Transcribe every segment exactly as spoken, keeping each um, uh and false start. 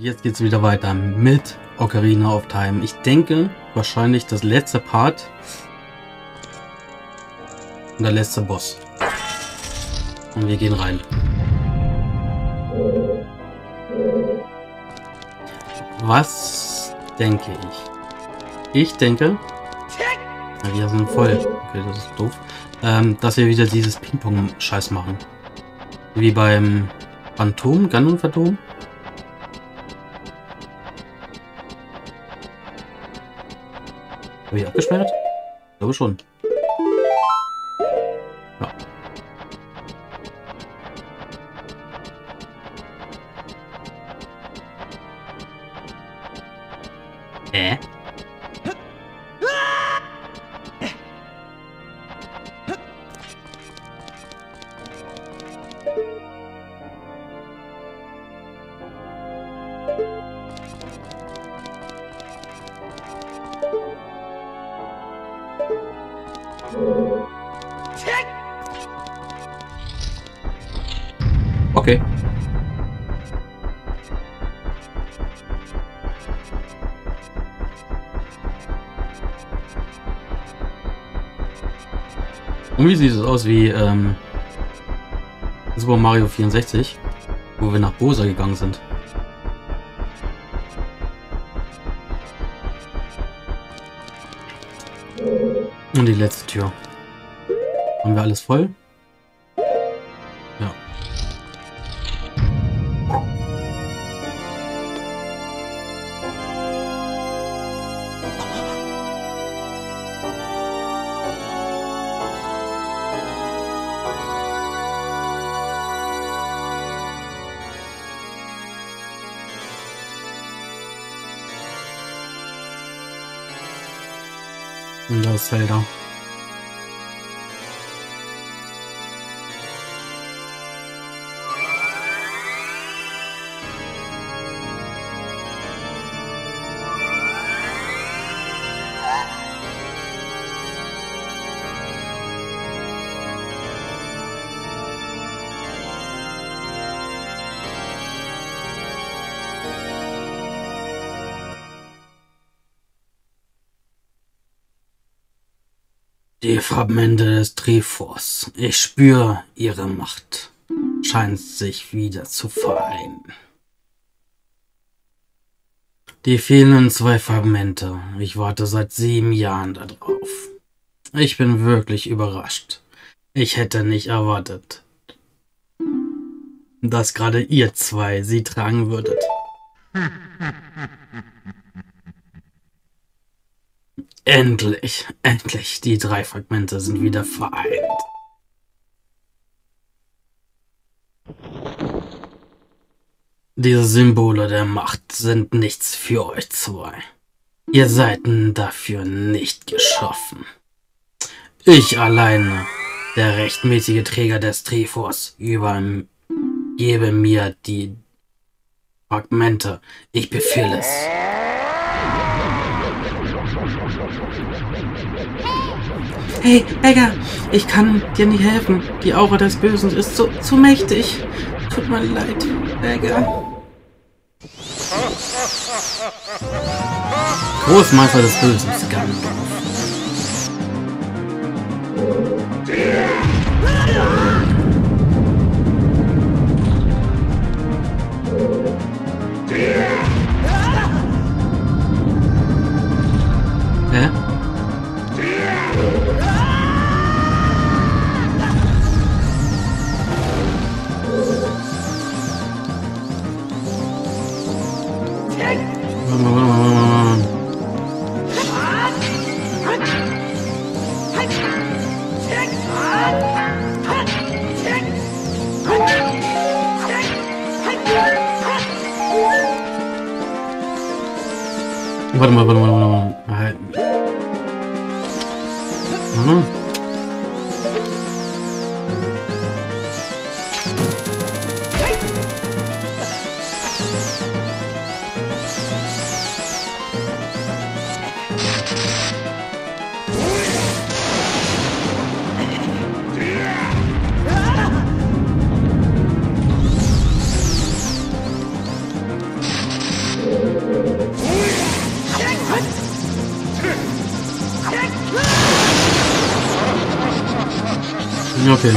Jetzt geht's wieder weiter mit Ocarina of Time. Ich denke, wahrscheinlich das letzte Part und der letzte Boss. Und wir gehen rein. Was denke ich? Ich denke... Ja, wir sind voll. Okay, das ist doof. Ähm, dass wir wieder dieses Ping-Pong-Scheiß machen. Wie beim Phantom, Ganon-Phantom. Habe ich abgesperrt? Ich glaube schon. Ja. Äh? Okay. Und wie sieht es aus wie ähm, Super Mario vierundsechzig, wo wir nach Bowser gegangen sind? Und die letzte Tür. Haben wir alles voll? Und das Zelda. Die Fragmente des Triforce. Ich spüre ihre Macht. Scheint sich wieder zu vereinen. Die fehlenden zwei Fragmente. Ich warte seit sieben Jahren darauf. Ich bin wirklich überrascht. Ich hätte nicht erwartet, dass gerade ihr zwei sie tragen würdet. Endlich, endlich, die drei Fragmente sind wieder vereint. Diese Symbole der Macht sind nichts für euch zwei. Ihr seid dafür nicht geschaffen. Ich alleine, der rechtmäßige Träger des Triforce, übergebe mir die Fragmente. Ich befehle es. Hey, Baegger, ich kann dir nicht helfen. Die Aura des Bösen ist so, so mächtig. Tut mir leid, Baegger. Großmeister des Bösen, Ganon. Hä? Warte mal, warte mal, warte mal, halt. Mhm. Okay.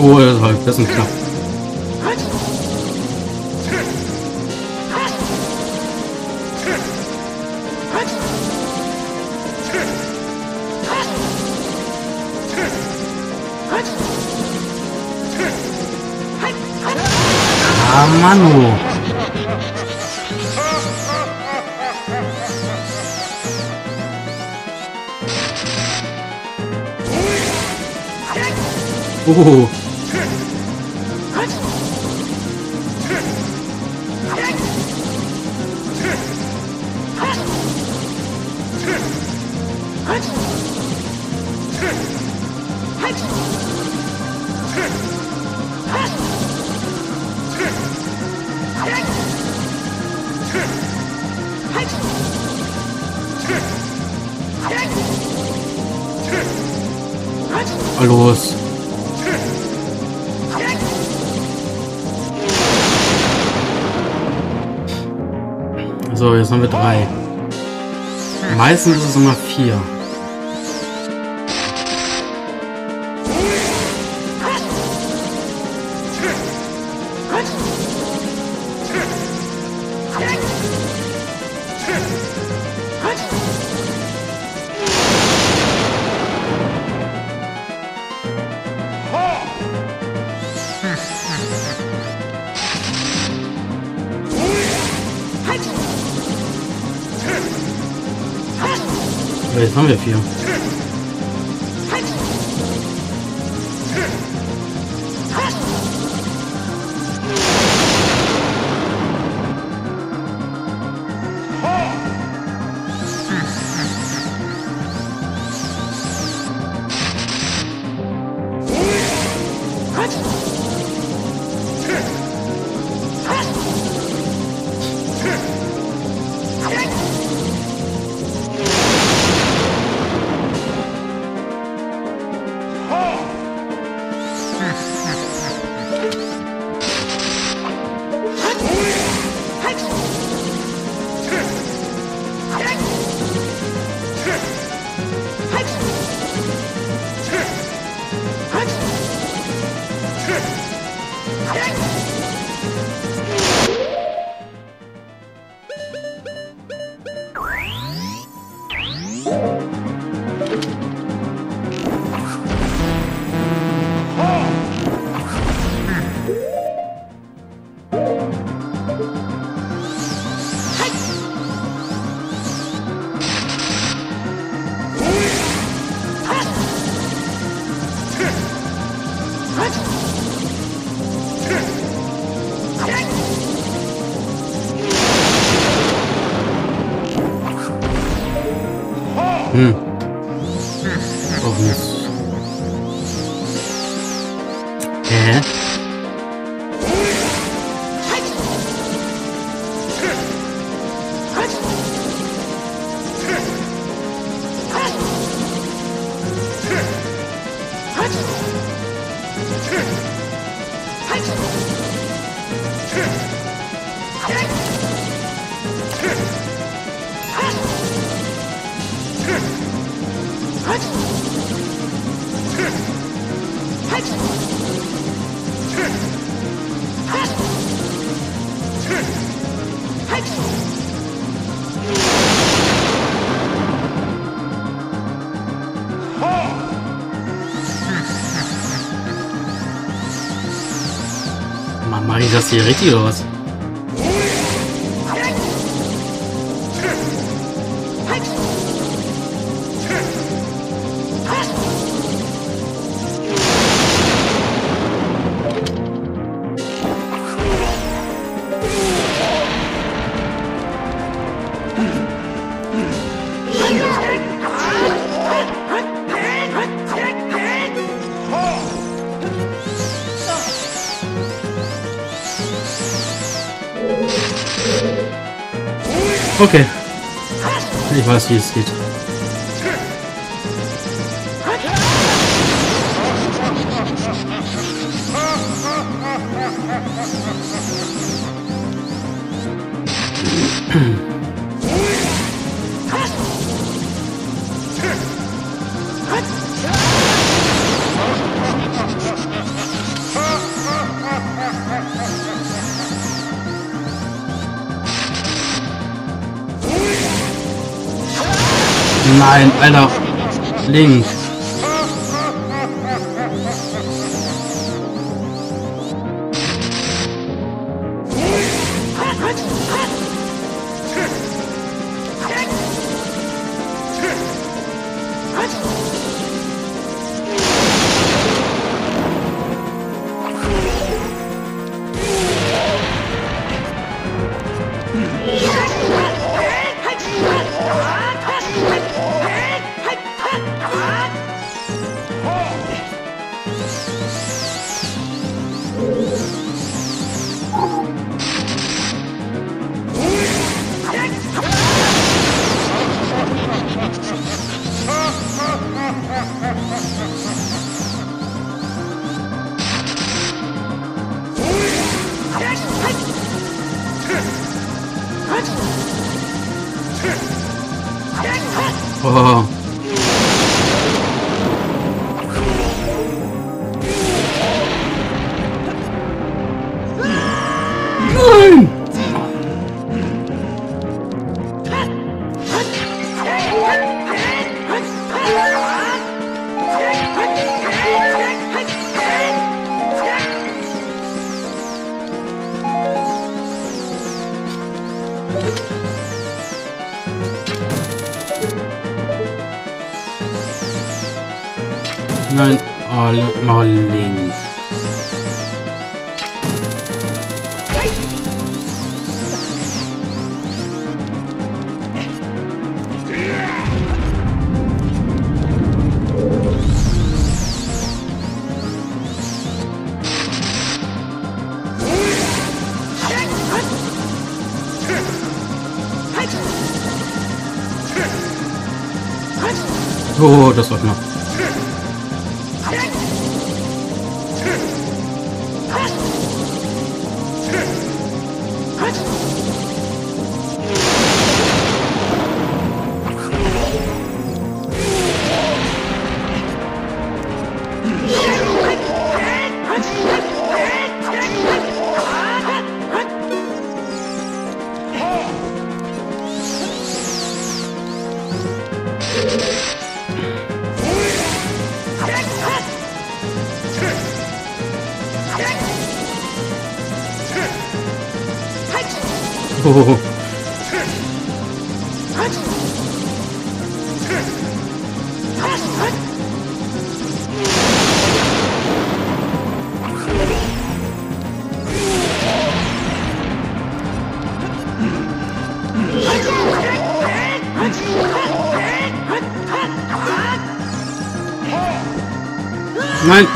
Oh, das war das ist knapp. Ah, Mann, oh. Oh. Los. So, jetzt haben wir drei. Meistens ist es immer vier. Jetzt haben wir vier. Hä? Mann, mach ich das hier richtig oder was? Okay. Ich weiß, wie es geht. Nein, Alter, Link. Nein, alle mal links. Oh, das war knapp. Oh. Nein.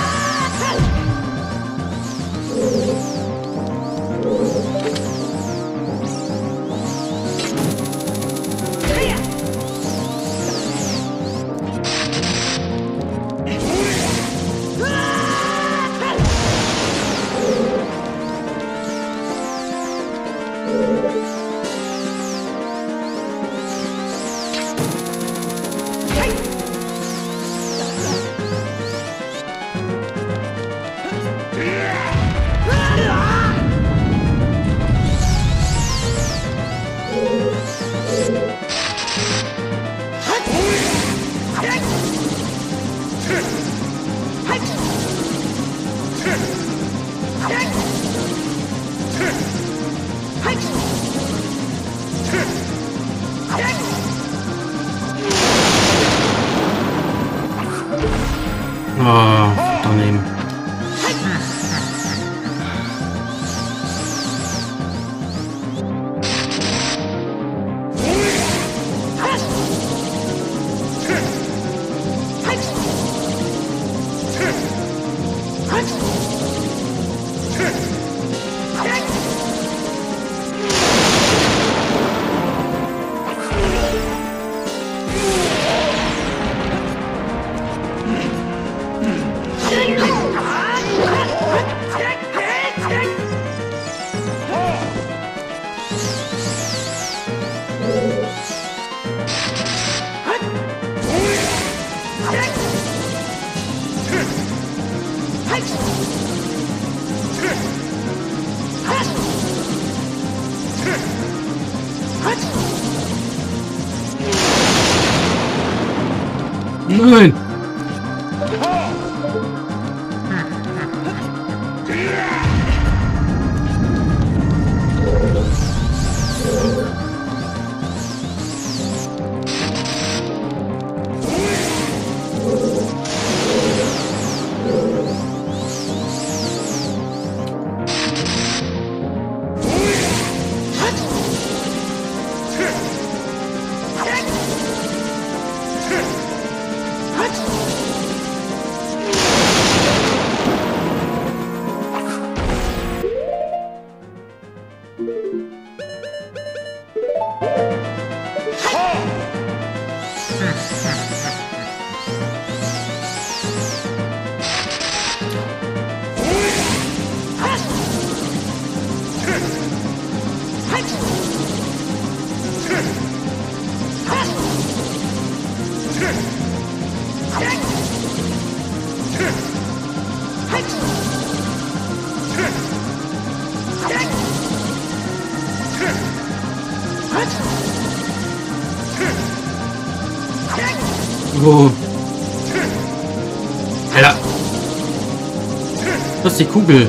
Nein! Die Kugel.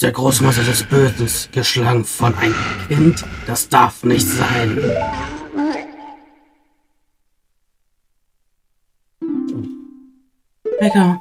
Der Großmeister des Bösen geschlagen von einem Kind, das darf nicht sein. Baegger.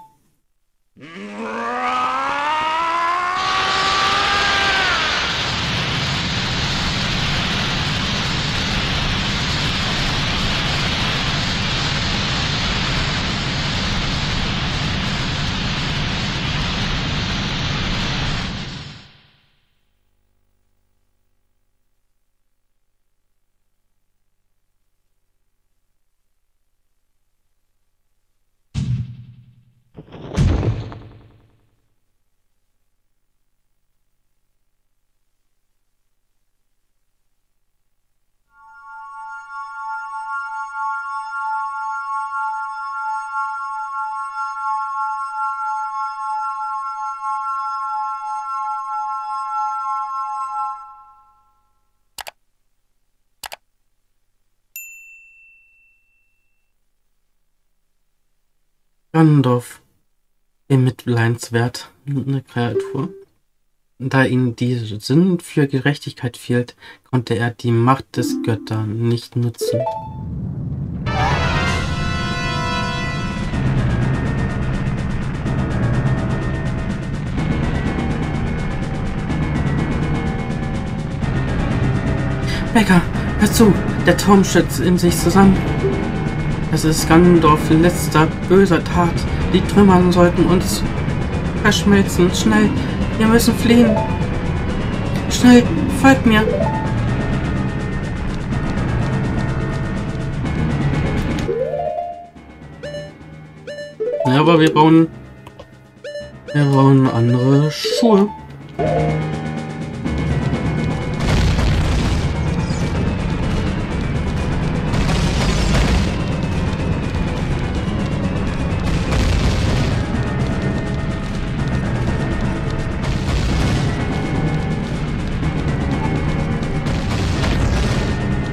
Gandalf, im mitleidenswert eine Kreatur. Da ihm die Sinn für Gerechtigkeit fehlt, konnte er die Macht des Götters nicht nutzen. Baegger, hör zu! Der Turm schützt in sich zusammen. Es ist Ganondorfs letzter böser Tat. Die Trümmer sollten uns verschmelzen. Schnell, wir müssen fliehen. Schnell, folgt mir. Ja, aber wir bauen... Wir brauchen andere Schuhe.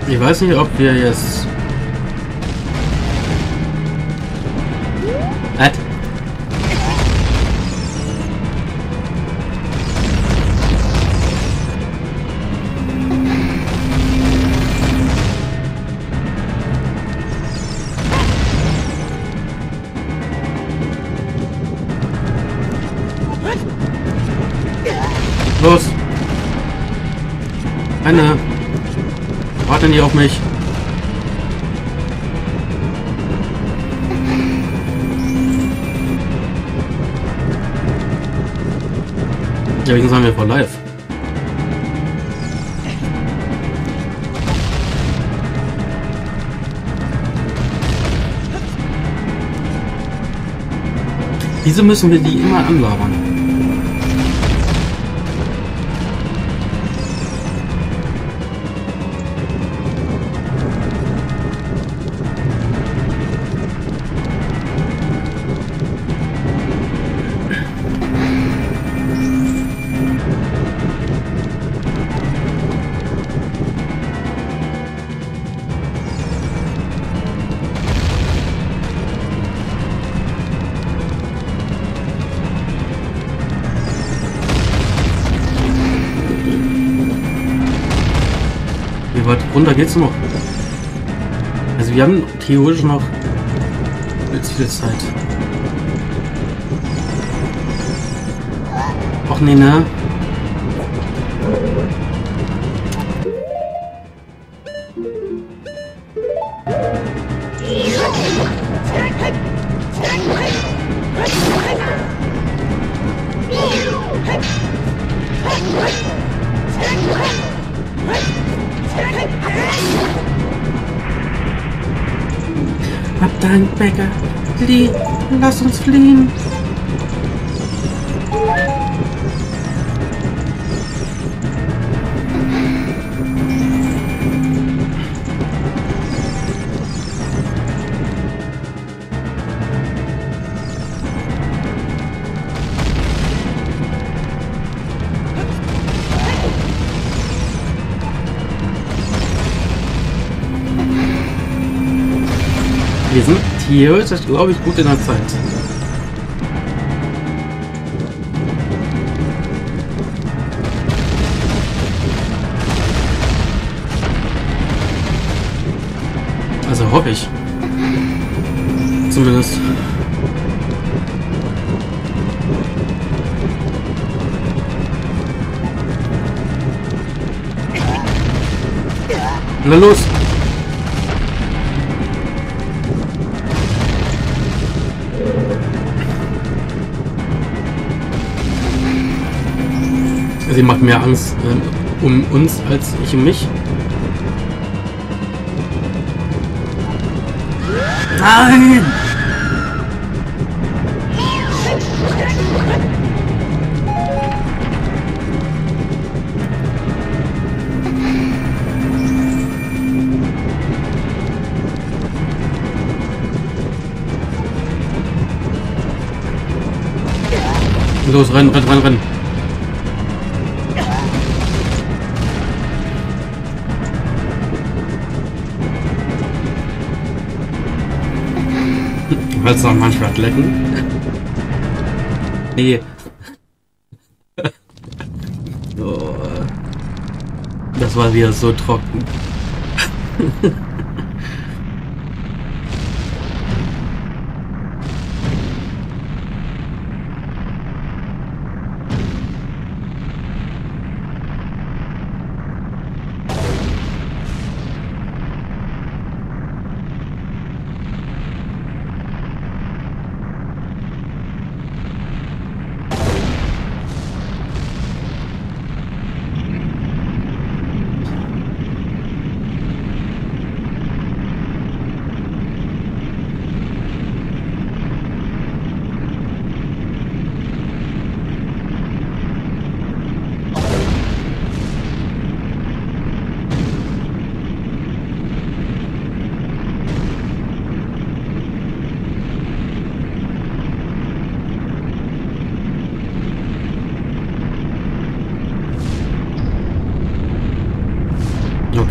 Ich weiß nicht, ob wir jetzt... Los! Anna! Warten die auf mich! Ja, wegen sagen wir vor live. Wieso müssen wir die immer anlabern? Runter geht's noch. Also wir haben theoretisch noch jetzt viel Zeit. Ach nee, ne? Nein, Baegger, flieh, lass uns fliehen. Wir sind hier, das glaube ich, gut in der Zeit. Also hoffe ich. Zumindest. Na los! Sie macht mehr Angst ähm, um uns als ich um mich. Nein! Los, renn, renn, renn, renn. Willst du noch manchmal lecken? Nee. Oh. Das war wieder so trocken.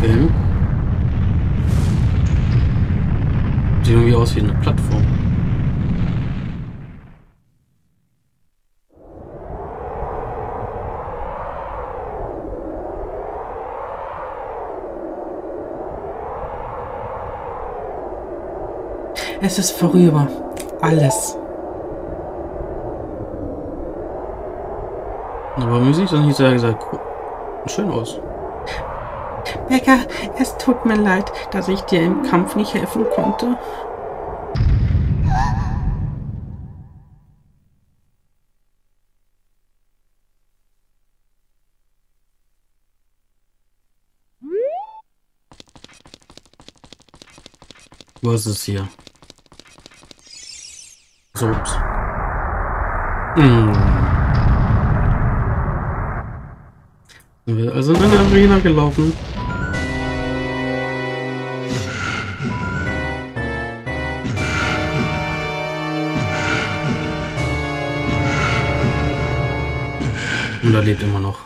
Film. Sieht irgendwie aus wie eine Plattform. Es ist vorüber. Alles. Aber Musik doch nicht sagen, sah schön aus. Baegger, es tut mir leid, dass ich dir im Kampf nicht helfen konnte. Was ist hier? So. Mm. Sind wir also in eine Arena gelaufen. Und er lebt immer noch.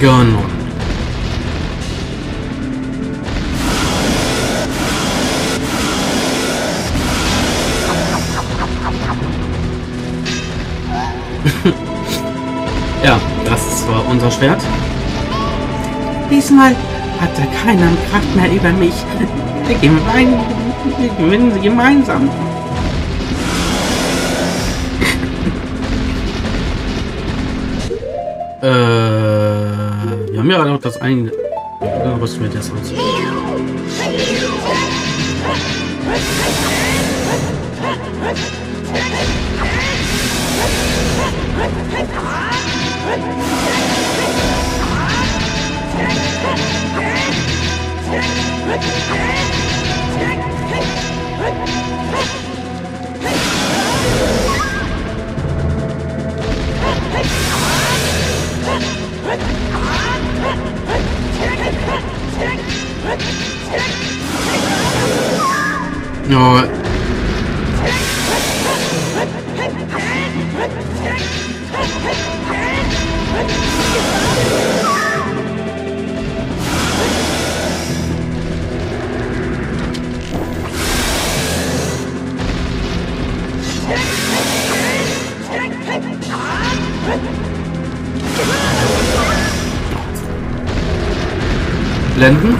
Ganon. Ja, das war unser Schwert. Diesmal hatte keiner Kraft mehr über mich. Wir gewinnen gemeinsam. äh. Wir haben ja auch das eine. Was mir das aus? No. Blenden.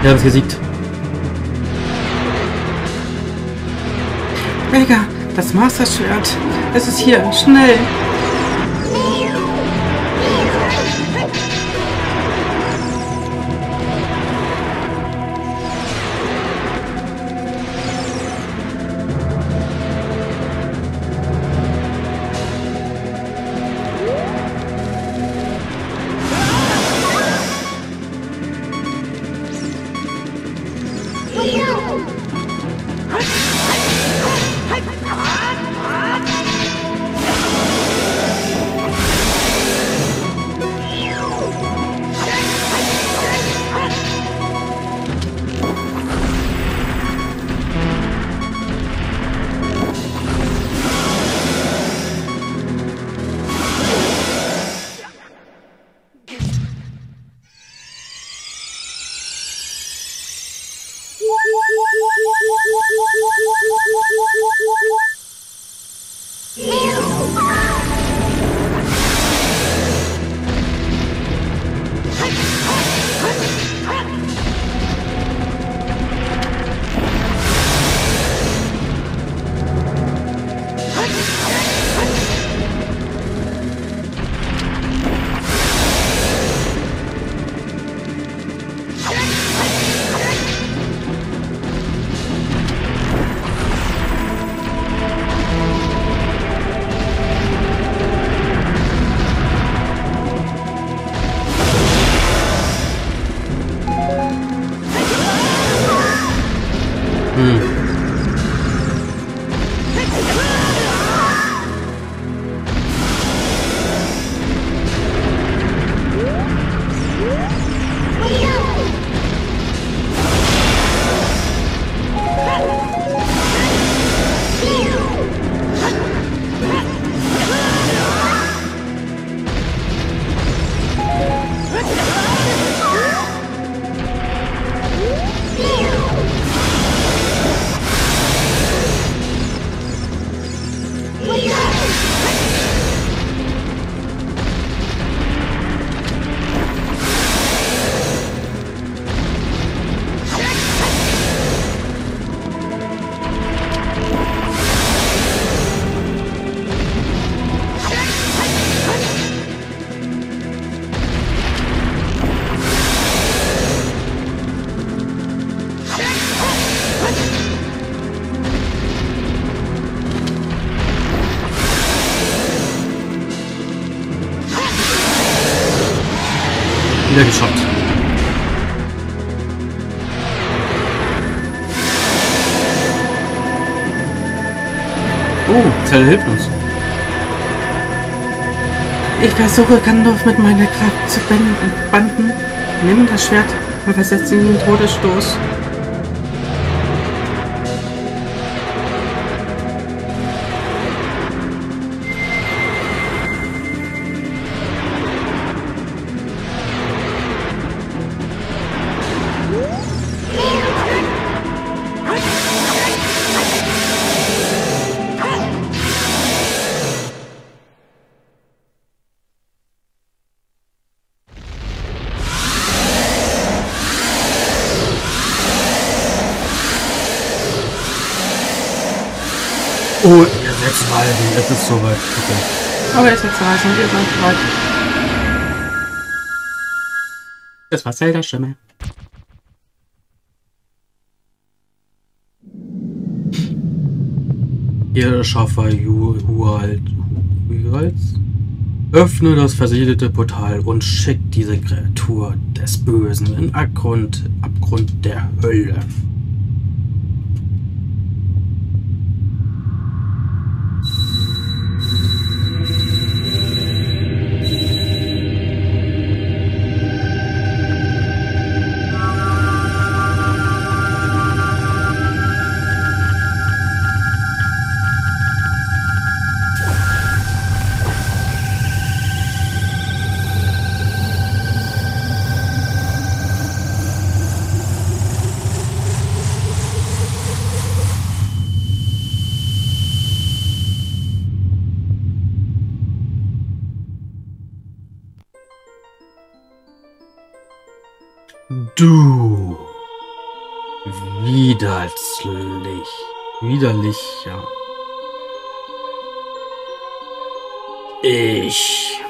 Wir haben es gesiegt. Baegger, das Masterschwert. Es ist hier. Schnell. wieder geschockt. Oh, Zelda hilft uns. Ich versuche Ganondorf mit meiner Kraft zu banden. Nimm das Schwert und versetzt ihn in den Todesstoß. Oh, jetzt mal, es ist soweit. Okay. Aber es ist jetzt mal, es ist soweit. Das war Zelda Stimme. Ihr Schaffer Hualt, öffne das versiegelte Portal und schickt diese Kreatur des Bösen in den Abgrund, Abgrund der Hölle. Du widerlich, widerlich, ja. Ich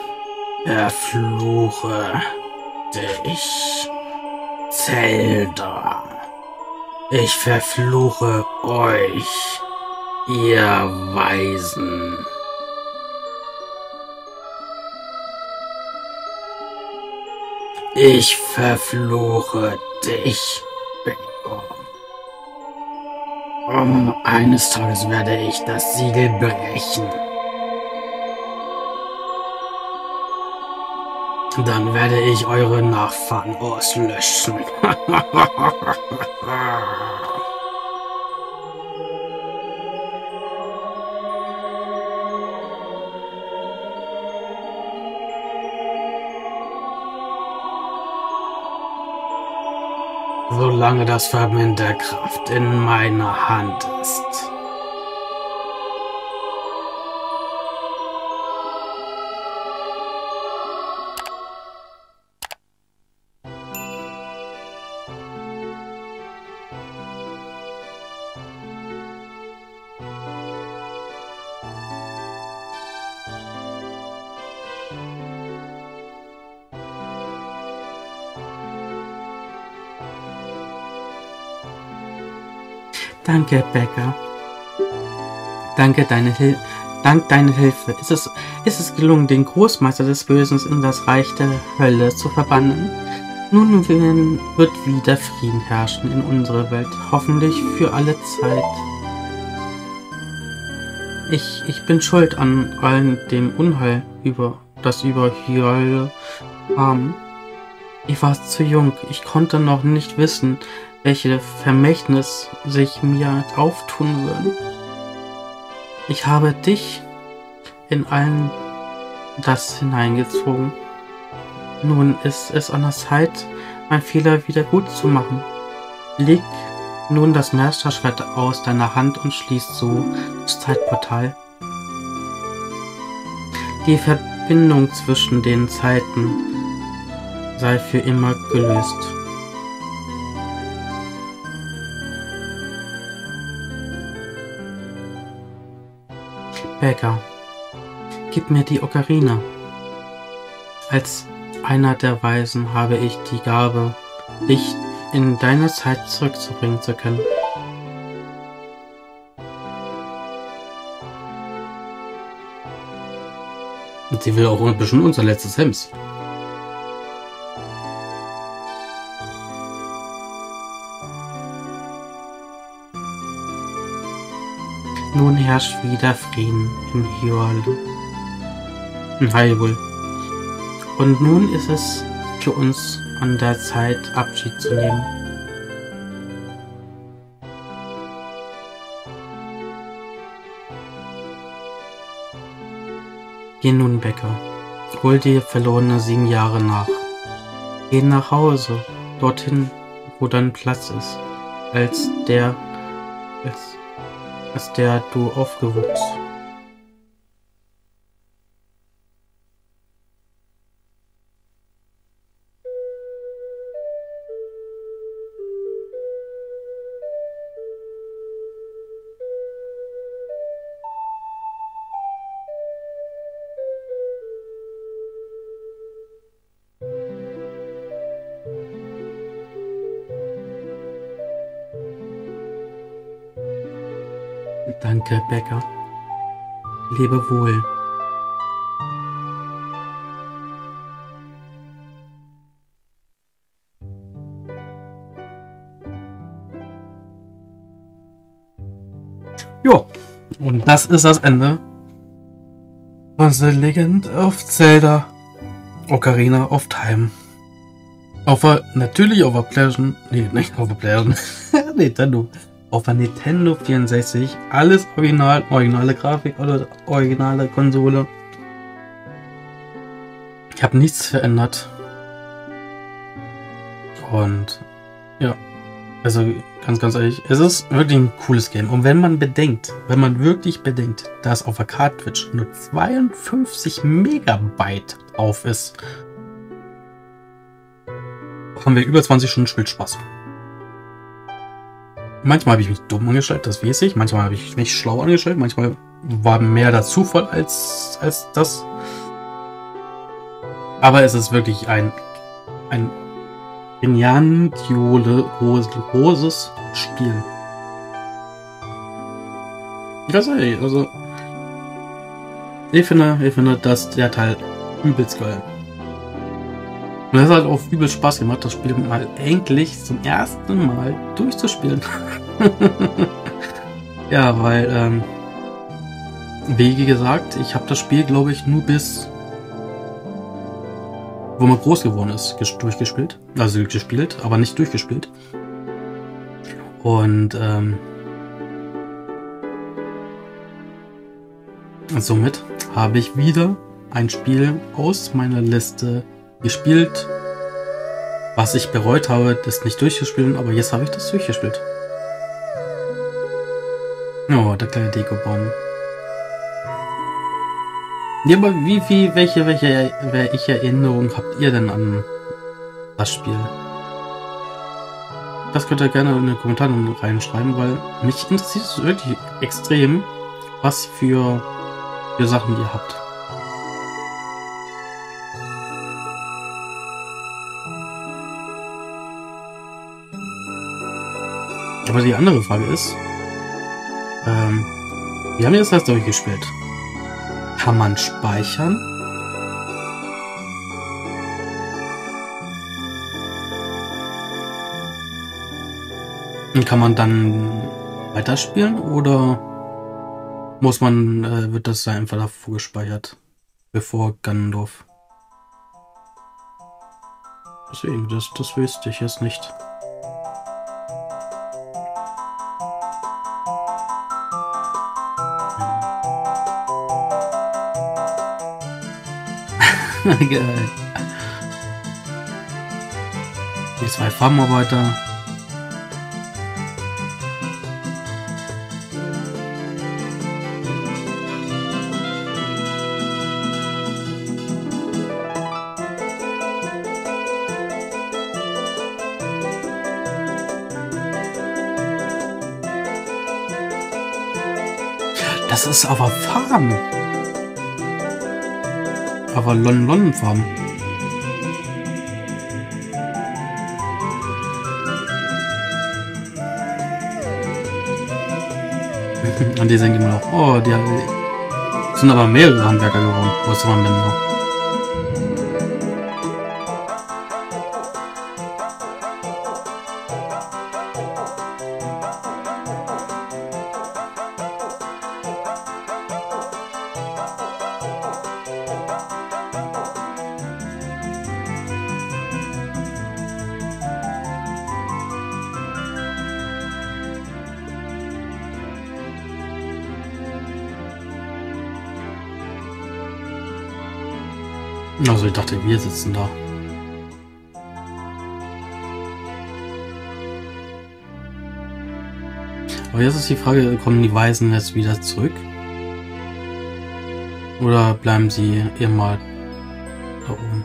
verfluche dich, Zelda. Ich verfluche euch, ihr Weisen. Ich verfluche dich, Baegger. Um, eines Tages werde ich das Siegel brechen. Dann werde ich eure Nachfahren auslöschen. Solange das Verbinden der Kraft in meiner Hand ist. Danke, Baegger. Danke deine Hil Dank deiner Hilfe ist es, ist es gelungen, den Großmeister des Bösen in das Reich der Hölle zu verbannen. Nun wird wieder Frieden herrschen in unserer Welt, hoffentlich für alle Zeit. Ich, ich bin schuld an allem dem Unheil, über, das über Hyrule kam. Ich war zu jung, ich konnte noch nicht wissen, welche Vermächtnis sich mir auftun würden. Ich habe dich in allen das hineingezogen. Nun ist es an der Zeit, mein Fehler wieder gut zu machen. Leg nun das Meisterschwert aus deiner Hand und schließ so das Zeitportal. Die Verbindung zwischen den Zeiten sei für immer gelöst. Baegger, gib mir die Ocarina. Als einer der Weisen habe ich die Gabe, dich in deine Zeit zurückzubringen zu können. Und sie will auch ein bisschen unser letztes Hemd. Nun herrscht wieder Frieden in Hyrule. In Hyrule. Und nun ist es für uns an der Zeit, Abschied zu nehmen. Geh nun, Baegger. Hol dir verlorene sieben Jahre nach. Geh nach Hause, dorthin, wo dein Platz ist, als der, als, als der du aufgewuchst. Danke, Baegger. Lebe wohl. Jo, und das ist das Ende von The Legend of Zelda Ocarina of Time. Auf a, natürlich auf der Playstation, nee, nicht auf der Playstation, Nintendo. Auf der Nintendo vierundsechzig, alles original, originale Grafik, oder originale Konsole. Ich habe nichts verändert. Und ja, also ganz, ganz ehrlich, es ist wirklich ein cooles Game. Und wenn man bedenkt, wenn man wirklich bedenkt, dass auf der Cartridge nur zweiundfünfzig Megabyte drauf ist, haben wir über zwanzig Stunden Spielspaß. Manchmal habe ich mich dumm angestellt, das weiß ich. Manchmal habe ich mich nicht schlau angestellt. Manchmal war mehr der Zufall als, als das. Aber es ist wirklich ein, ein grandioses Spiel. Ganz ehrlich, also ich finde, ich finde, dass der Teil übelst geil. Und das hat auch übel Spaß gemacht, das Spiel mal endlich zum ersten Mal durchzuspielen. Ja, weil, ähm, wie gesagt, ich habe das Spiel, glaube ich, nur bis, wo man groß geworden ist, durchgespielt. Also gespielt, aber nicht durchgespielt. Und, ähm, somit habe ich wieder ein Spiel aus meiner Liste gespielt, was ich bereut habe, das nicht durchzuspielen, aber jetzt habe ich das durchgespielt. Oh, der kleine Dekobaum. Ja, aber wie viel, welche, welche, welche Erinnerung habt ihr denn an das Spiel? Das könnt ihr gerne in den Kommentaren reinschreiben, weil mich interessiert es wirklich extrem, was für, für Sachen ihr habt. Aber die andere Frage ist, ähm, wir haben jetzt das durchgespielt. Kann man speichern? Und kann man dann weiterspielen oder muss man, äh, wird das einfach davor gespeichert, bevor Ganondorf? Deswegen, das, das wüsste ich jetzt nicht. Geil. Die zwei Farmarbeiter. Das ist aber Farm. Aber Lon Lon Farm. Und die sind immer noch. Oh, die sind aber mehrere Handwerker geworden. Was waren denn noch? Also ich dachte, wir sitzen da. Aber jetzt ist die Frage, kommen die Weisen jetzt wieder zurück? Oder bleiben sie immer da oben?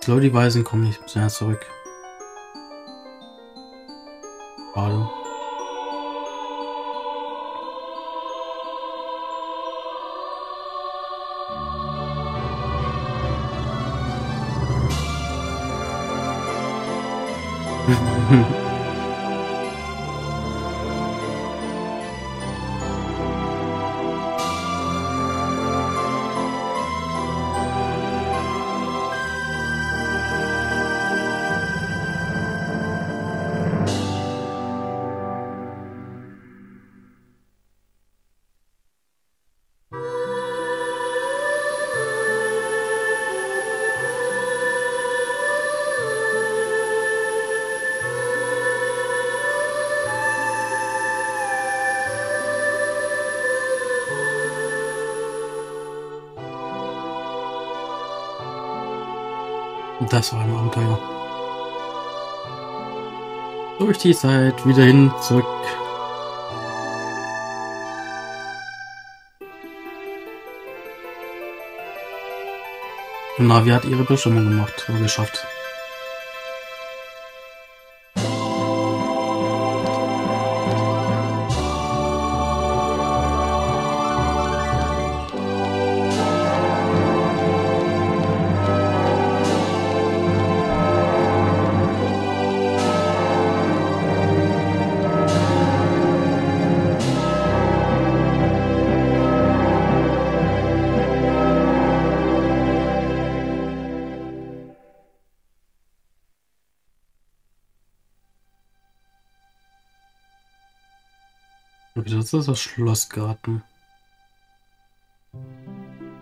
Ich glaube, die Weisen kommen nicht mehr zurück. Schade. Das war ein Abenteuer. Durch die Zeit, wieder hin, zurück. Und Navi hat ihre Bestimmung gemacht und geschafft. Das ist das Schlossgarten.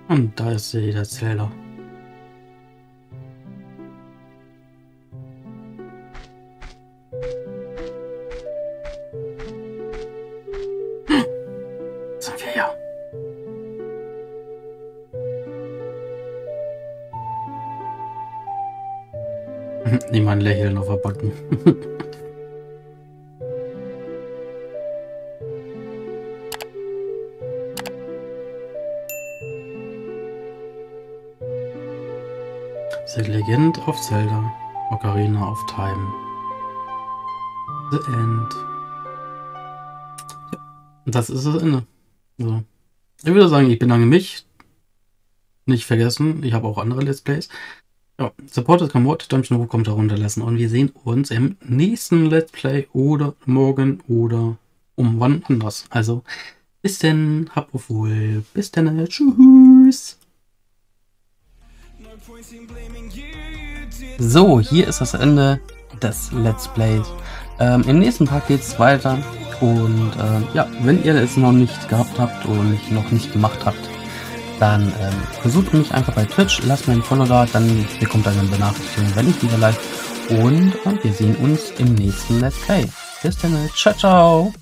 Und da ist der Erzähler. Sind wir ja. Niemand lächeln auf der Backen. The Legend of Zelda Ocarina of Time. The End. Ja, das ist das Ende. So. Ich würde sagen, ich bedanke mich. Nicht vergessen, ich habe auch andere Let's Plays. Ja, Support ist kein Wort, Däumchen hoch, Kommentar runterlassen. Und wir sehen uns im nächsten Let's Play oder morgen oder um wann anders. Also, bis denn, hab auf wohl. Bis denn, tschüss. So, hier ist das Ende des Let's Plays. Ähm, Im nächsten Part geht es weiter und ähm, ja, wenn ihr es noch nicht gehabt habt oder nicht, noch nicht gemacht habt, dann ähm, besucht mich einfach bei Twitch, lasst mir ein Follow da, dann bekommt ihr eine Benachrichtigung, wenn ich wieder live bin. Und äh, wir sehen uns im nächsten Let's Play. Bis dann, ciao, ciao!